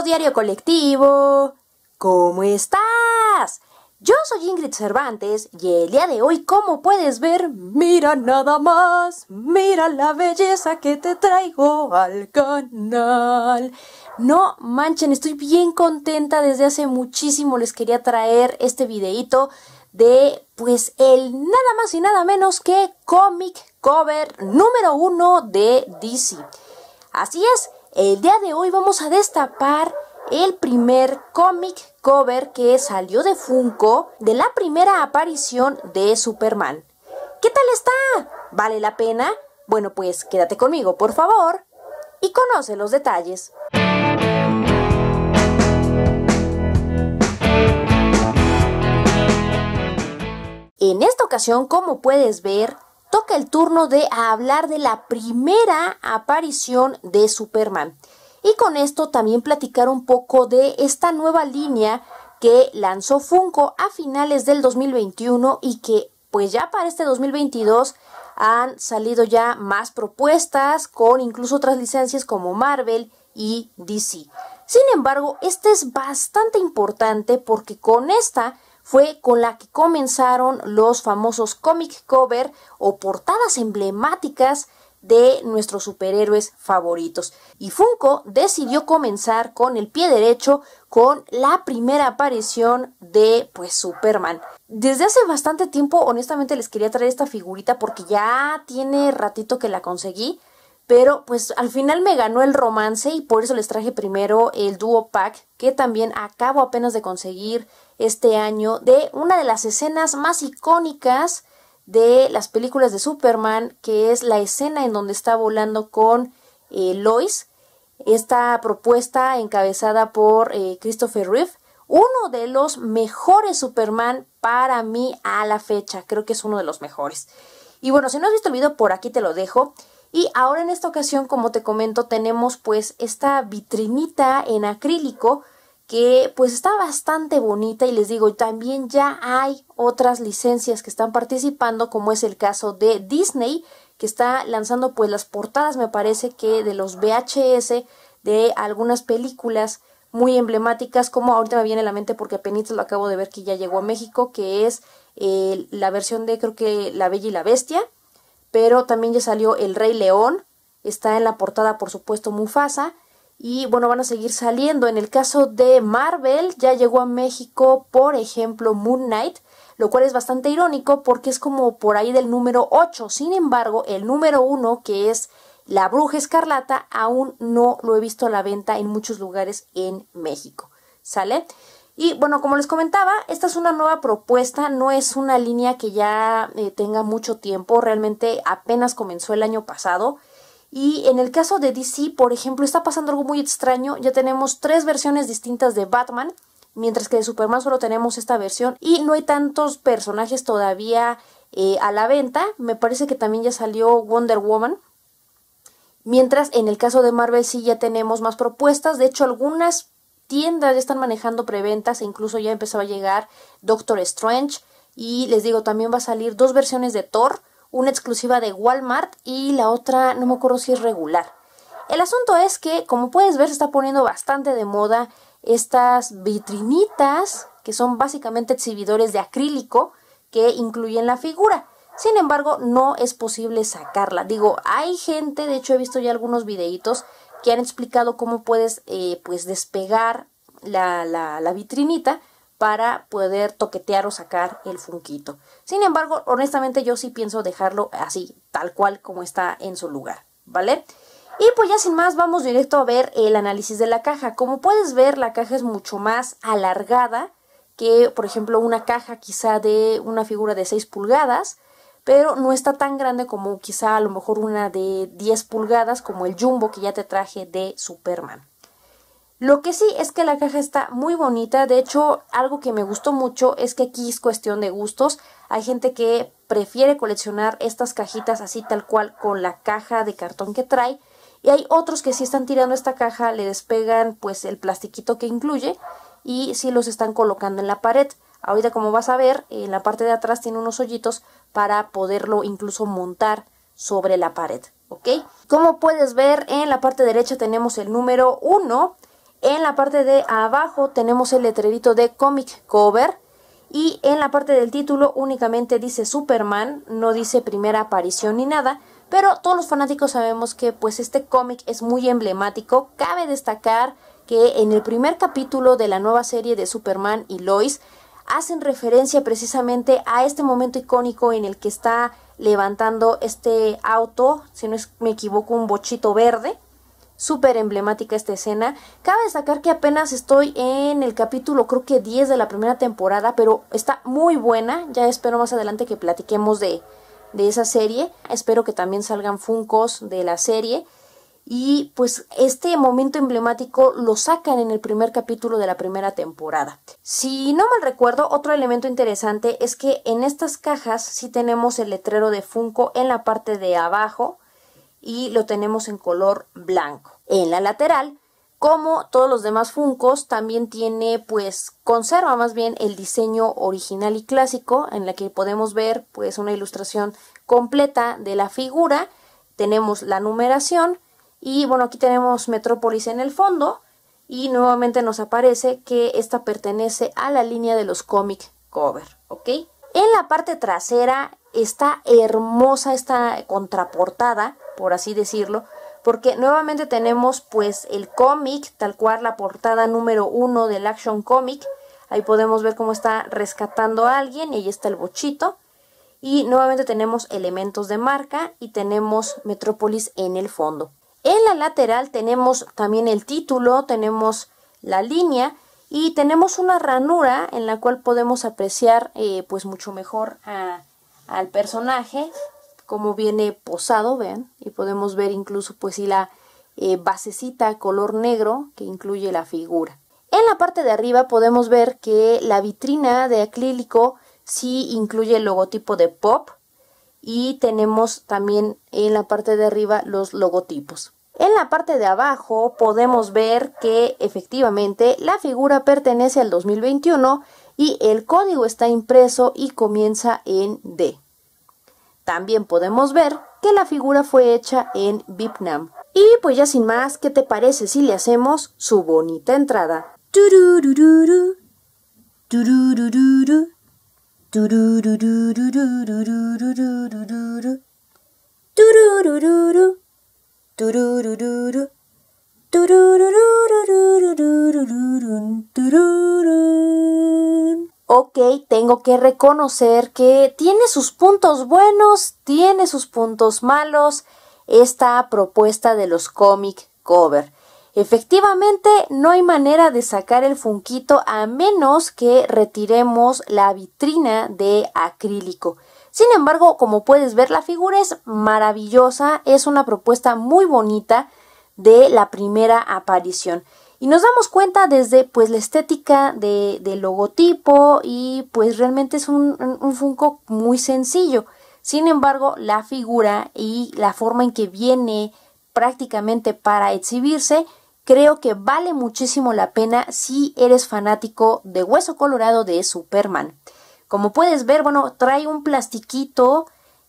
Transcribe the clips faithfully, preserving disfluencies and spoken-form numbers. Querido diario colectivo, ¿cómo estás? Yo soy Ingrid Cervantes y el día de hoy, como puedes ver, mira nada más, mira la belleza que te traigo al canal. No manchen, estoy bien contenta, desde hace muchísimo les quería traer este videíto de, pues, el nada más y nada menos que Comic Cover número uno de D C. Así es, el día de hoy vamos a destapar el primer Comic Cover que salió de Funko de la primera aparición de Superman. ¿Qué tal está? ¿Vale la pena? Bueno, pues quédate conmigo, por favor, y conoce los detalles. En esta ocasión, como puedes ver, toca el turno de hablar de la primera aparición de Superman. Y con esto también platicar un poco de esta nueva línea que lanzó Funko a finales del dos mil veintiuno y que pues ya para este dos mil veintidós han salido ya más propuestas con incluso otras licencias como Marvel y D C. Sin embargo, esta es bastante importante porque con esta fue con la que comenzaron los famosos comic cover o portadas emblemáticas de nuestros superhéroes favoritos. Y Funko decidió comenzar con el pie derecho con la primera aparición de, pues, Superman. Desde hace bastante tiempo, honestamente, les quería traer esta figurita porque ya tiene ratito que la conseguí, pero pues al final me ganó el romance y por eso les traje primero el Duo Pack, que también acabo apenas de conseguir este año, de una de las escenas más icónicas de las películas de Superman, que es la escena en donde está volando con eh, Lois. Esta propuesta encabezada por eh, Christopher Reeve, uno de los mejores Superman para mí a la fecha, creo que es uno de los mejores. Y bueno, si no has visto el video, por aquí te lo dejo. Y ahora en esta ocasión, como te comento, tenemos pues esta vitrinita en acrílico que pues está bastante bonita, y les digo, también ya hay otras licencias que están participando, como es el caso de Disney, que está lanzando pues las portadas, me parece que de los V H S de algunas películas muy emblemáticas, como ahorita me viene a la mente porque apenas lo acabo de ver que ya llegó a México, que es eh, la versión de, creo que, La Bella y la Bestia, pero también ya salió El Rey León, está en la portada por supuesto Mufasa. Y bueno, van a seguir saliendo. En el caso de Marvel, ya llegó a México, por ejemplo, Moon Knight, lo cual es bastante irónico porque es como por ahí del número ocho. Sin embargo, el número uno, que es La Bruja Escarlata, aún no lo he visto a la venta en muchos lugares en México. ¿Sale? Y bueno, como les comentaba, esta es una nueva propuesta, no es una línea que ya eh, tenga mucho tiempo. Realmente apenas comenzó el año pasado. Y en el caso de D C, por ejemplo, está pasando algo muy extraño. Ya tenemos tres versiones distintas de Batman, mientras que de Superman solo tenemos esta versión. Y no hay tantos personajes todavía eh, a la venta. Me parece que también ya salió Wonder Woman. Mientras en el caso de Marvel sí ya tenemos más propuestas. De hecho, algunas tiendas ya están manejando preventas e incluso ya empezó a llegar Doctor Strange. Y les digo, también va a salir dos versiones de Thor. Una exclusiva de Walmart y la otra no me acuerdo si es regular. El asunto es que, como puedes ver, se está poniendo bastante de moda estas vitrinitas, que son básicamente exhibidores de acrílico que incluyen la figura. Sin embargo, no es posible sacarla. Digo, hay gente, de hecho he visto ya algunos videitos que han explicado cómo puedes eh, pues despegar la, la, la vitrinita para poder toquetear o sacar el funquito. Sin embargo, honestamente yo sí pienso dejarlo así, tal cual como está en su lugar, ¿vale? Y pues ya sin más, vamos directo a ver el análisis de la caja. Como puedes ver, la caja es mucho más alargada que, por ejemplo, una caja quizá de una figura de seis pulgadas, pero no está tan grande como quizá a lo mejor una de diez pulgadas, como el Jumbo que ya te traje de Superman. Lo que sí es que la caja está muy bonita. De hecho, algo que me gustó mucho es que aquí es cuestión de gustos. Hay gente que prefiere coleccionar estas cajitas así tal cual con la caja de cartón que trae. Y hay otros que sí están tirando esta caja, le despegan pues el plastiquito que incluye y sí los están colocando en la pared. Ahorita, como vas a ver, en la parte de atrás tiene unos hoyitos para poderlo incluso montar sobre la pared, ¿ok? Como puedes ver, en la parte derecha tenemos el número uno. En la parte de abajo tenemos el letrerito de Comic Cover. Y en la parte del título únicamente dice Superman, no dice primera aparición ni nada. Pero todos los fanáticos sabemos que pues este cómic es muy emblemático. Cabe destacar que en el primer capítulo de la nueva serie de Superman y Lois hacen referencia precisamente a este momento icónico en el que está levantando este auto, si no es, me equivoco, un bochito verde. Súper emblemática esta escena. Cabe destacar que apenas estoy en el capítulo creo que diez de la primera temporada, pero está muy buena. Ya espero más adelante que platiquemos de, de esa serie. Espero que también salgan Funkos de la serie. Y pues este momento emblemático lo sacan en el primer capítulo de la primera temporada. Si no mal recuerdo, otro elemento interesante es que en estas cajas sí tenemos el letrero de Funko en la parte de abajo. Y lo tenemos en color blanco. En la lateral, como todos los demás Funkos, también tiene, pues, conserva más bien el diseño original y clásico, en la que podemos ver, pues, una ilustración completa de la figura. Tenemos la numeración y, bueno, aquí tenemos Metrópolis en el fondo. Y nuevamente nos aparece que esta pertenece a la línea de los Comic Cover, ¿ok? En la parte trasera está hermosa esta contraportada, por así decirlo, porque nuevamente tenemos pues el cómic, tal cual la portada número uno del Action Comic. Ahí podemos ver cómo está rescatando a alguien y ahí está el bochito. Y nuevamente tenemos elementos de marca y tenemos Metrópolis en el fondo. En la lateral tenemos también el título, tenemos la línea y tenemos una ranura en la cual podemos apreciar eh, pues mucho mejor a, al personaje, como viene posado, vean, y podemos ver incluso pues si la eh, basecita color negro que incluye la figura. En la parte de arriba podemos ver que la vitrina de acrílico sí incluye el logotipo de Pop y tenemos también en la parte de arriba los logotipos. En la parte de abajo podemos ver que efectivamente la figura pertenece al dos mil veintiuno y el código está impreso y comienza en D. También podemos ver que la figura fue hecha en Vietnam. Y pues ya sin más, ¿qué te parece si le hacemos su bonita entrada? Ok, tengo que reconocer que tiene sus puntos buenos, tiene sus puntos malos esta propuesta de los Comic Cover. Efectivamente, no hay manera de sacar el Funkito a menos que retiremos la vitrina de acrílico. Sin embargo, como puedes ver, la figura es maravillosa, es una propuesta muy bonita de la primera aparición. Y nos damos cuenta desde pues la estética de, del logotipo y pues realmente es un, un Funko muy sencillo. Sin embargo, la figura y la forma en que viene prácticamente para exhibirse, creo que vale muchísimo la pena si eres fanático de Hueso Colorado de Superman. Como puedes ver, bueno, trae un plastiquito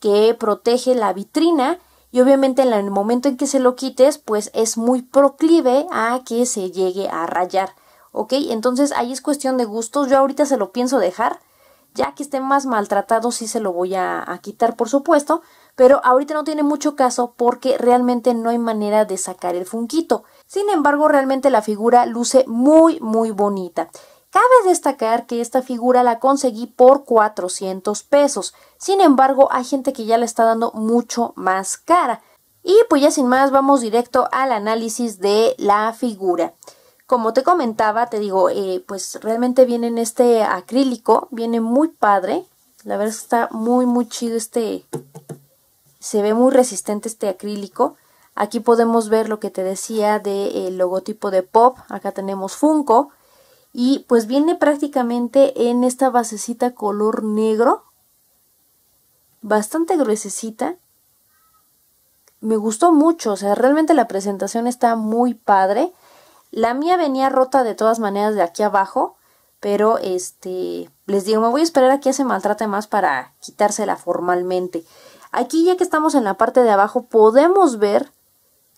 que protege la vitrina. Y obviamente en el momento en que se lo quites, pues es muy proclive a que se llegue a rayar. ¿Ok? Entonces ahí es cuestión de gustos. Yo ahorita se lo pienso dejar. Ya que esté más maltratado sí se lo voy a, a quitar, por supuesto. Pero ahorita no tiene mucho caso porque realmente no hay manera de sacar el Funkito. Sin embargo, realmente la figura luce muy, muy bonita. Cabe destacar que esta figura la conseguí por cuatrocientos pesos. Sin embargo, hay gente que ya la está dando mucho más cara. Y pues ya sin más, vamos directo al análisis de la figura. Como te comentaba, te digo, eh, pues realmente viene en este acrílico. Viene muy padre. La verdad está muy, muy chido este... Se ve muy resistente este acrílico. Aquí podemos ver lo que te decía del logotipo de Pop. Acá tenemos Funko. Y pues viene prácticamente en esta basecita color negro. Bastante gruesecita. Me gustó mucho. O sea, realmente la presentación está muy padre. La mía venía rota de todas maneras de aquí abajo. Pero este les digo, me voy a esperar a que se maltrate más para quitársela formalmente. Aquí ya que estamos en la parte de abajo podemos ver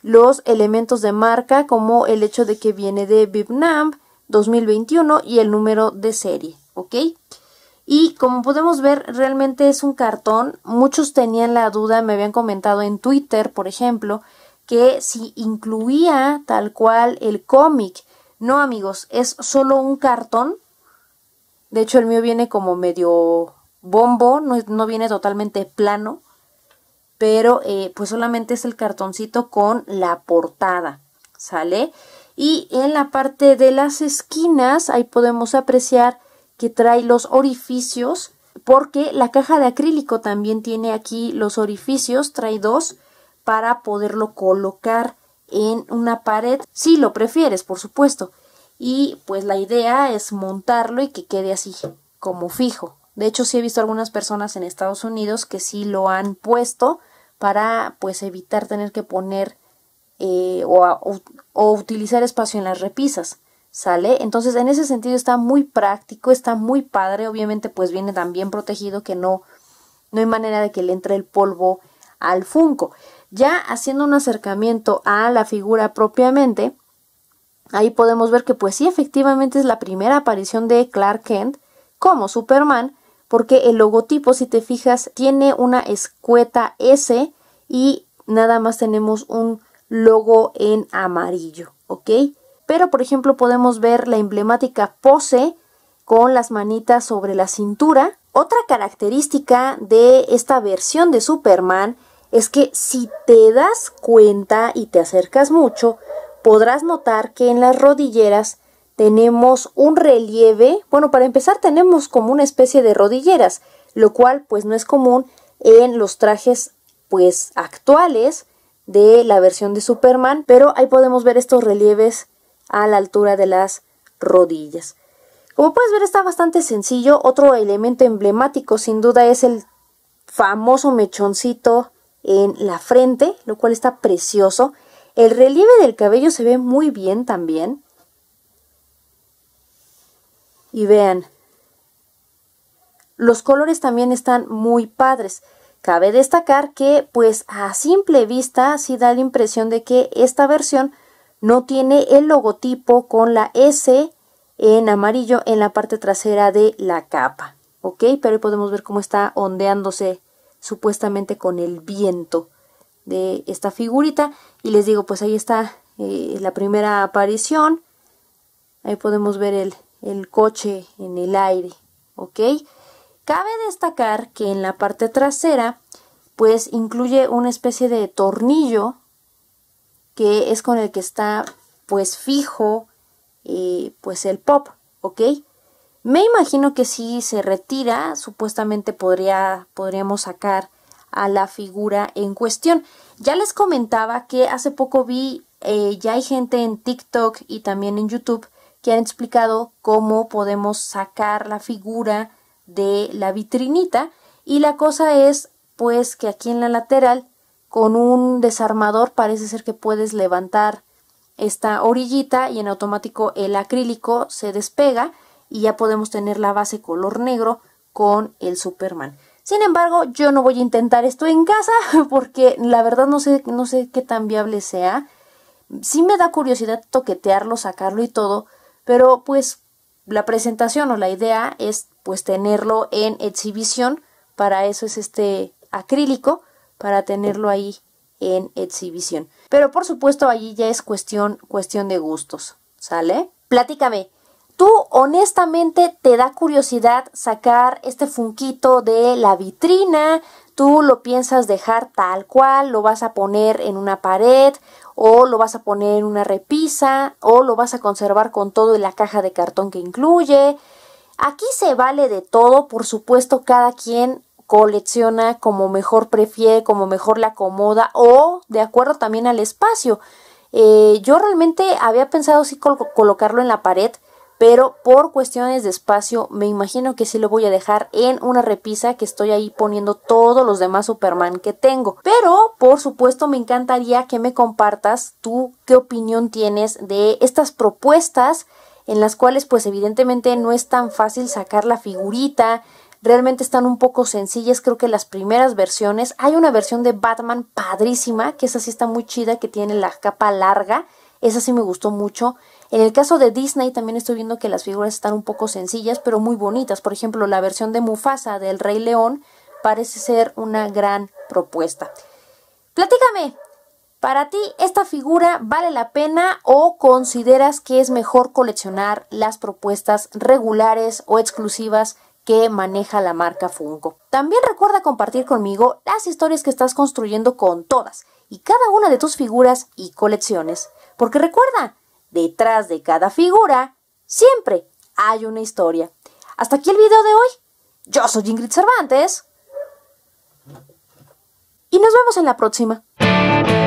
los elementos de marca, como el hecho de que viene de Vietnam dos mil veintiuno y el número de serie, ¿ok? Y como podemos ver, realmente es un cartón. Muchos tenían la duda, me habían comentado en Twitter, por ejemplo, que si incluía tal cual el cómic. No, amigos, es solo un cartón. De hecho, el mío viene como medio bombo, no, no viene totalmente plano. Pero eh, pues solamente es el cartoncito con la portada, ¿sale? Y en la parte de las esquinas, ahí podemos apreciar que trae los orificios, porque la caja de acrílico también tiene aquí los orificios, trae dos, para poderlo colocar en una pared, si lo prefieres, por supuesto. Y pues la idea es montarlo y que quede así, como fijo. De hecho, sí he visto algunas personas en Estados Unidos que sí lo han puesto para, pues, evitar tener que poner eh, o, a, o, o utilizar espacio en las repisas, ¿sale? Entonces, en ese sentido está muy práctico, está muy padre. Obviamente, pues, viene tan bien protegido que no, no hay manera de que le entre el polvo al Funko. Ya haciendo un acercamiento a la figura propiamente, ahí podemos ver que, pues, sí, efectivamente es la primera aparición de Clark Kent como Superman, porque el logotipo, si te fijas, tiene una escueta S y nada más tenemos un logo en amarillo, ¿ok? Pero, por ejemplo, podemos ver la emblemática pose con las manitas sobre la cintura. Otra característica de esta versión de Superman es que, si te das cuenta y te acercas mucho, podrás notar que en las rodilleras tenemos un relieve. Bueno, para empezar tenemos como una especie de rodilleras, lo cual pues no es común en los trajes pues actuales de la versión de Superman, pero ahí podemos ver estos relieves a la altura de las rodillas. Como puedes ver, está bastante sencillo. Otro elemento emblemático sin duda es el famoso mechoncito en la frente, lo cual está precioso. El relieve del cabello se ve muy bien también. Y vean, los colores también están muy padres. Cabe destacar que, pues, a simple vista sí da la impresión de que esta versión no tiene el logotipo con la S en amarillo en la parte trasera de la capa, ¿ok? Pero ahí podemos ver cómo está ondeándose supuestamente con el viento de esta figurita. Y les digo, pues ahí está eh, la primera aparición. Ahí podemos ver el... el coche en el aire, ¿ok? Cabe destacar que en la parte trasera pues incluye una especie de tornillo que es con el que está pues fijo eh, pues el pop, ¿ok? Me imagino que si se retira supuestamente podría, podríamos sacar a la figura en cuestión. Ya les comentaba que hace poco vi, eh, ya hay gente en TikTok y también en YouTube que han explicado cómo podemos sacar la figura de la vitrinita, y la cosa es pues que aquí en la lateral con un desarmador parece ser que puedes levantar esta orillita y en automático el acrílico se despega y ya podemos tener la base color negro con el Superman. Sin embargo, yo no voy a intentar esto en casa porque la verdad no sé, no sé qué tan viable sea. Sí me da curiosidad toquetearlo, sacarlo y todo, pero pues la presentación o la idea es pues tenerlo en exhibición. Para eso es este acrílico, para tenerlo ahí en exhibición. Pero por supuesto allí ya es cuestión, cuestión de gustos, ¿sale? Platícame, ¿tú honestamente te da curiosidad sacar este funquito de la vitrina? ¿Tú lo piensas dejar tal cual? ¿Lo vas a poner en una pared? ¿O lo vas a poner en una repisa? ¿O lo vas a conservar con todo y la caja de cartón que incluye? Aquí se vale de todo, por supuesto, cada quien colecciona como mejor prefiere, como mejor le acomoda, o de acuerdo también al espacio. Eh, yo realmente había pensado sí col- colocarlo en la pared, pero por cuestiones de espacio me imagino que sí lo voy a dejar en una repisa, que estoy ahí poniendo todos los demás Superman que tengo. Pero por supuesto me encantaría que me compartas tú qué opinión tienes de estas propuestas en las cuales pues evidentemente no es tan fácil sacar la figurita. realmente están un poco sencillas. Creo que las primeras versiones, hay una versión de Batman padrísima, que esa sí está muy chida, que tiene la capa larga, esa sí me gustó mucho. En el caso de Disney también estoy viendo que las figuras están un poco sencillas, pero muy bonitas. Por ejemplo, la versión de Mufasa del Rey León parece ser una gran propuesta. Platícame, ¿para ti esta figura vale la pena o consideras que es mejor coleccionar las propuestas regulares o exclusivas que maneja la marca Funko? También recuerda compartir conmigo las historias que estás construyendo con todas y cada una de tus figuras y colecciones. Porque recuerda, detrás de cada figura siempre hay una historia. Hasta aquí el video de hoy. Yo soy Ingrid Cervantes y nos vemos en la próxima.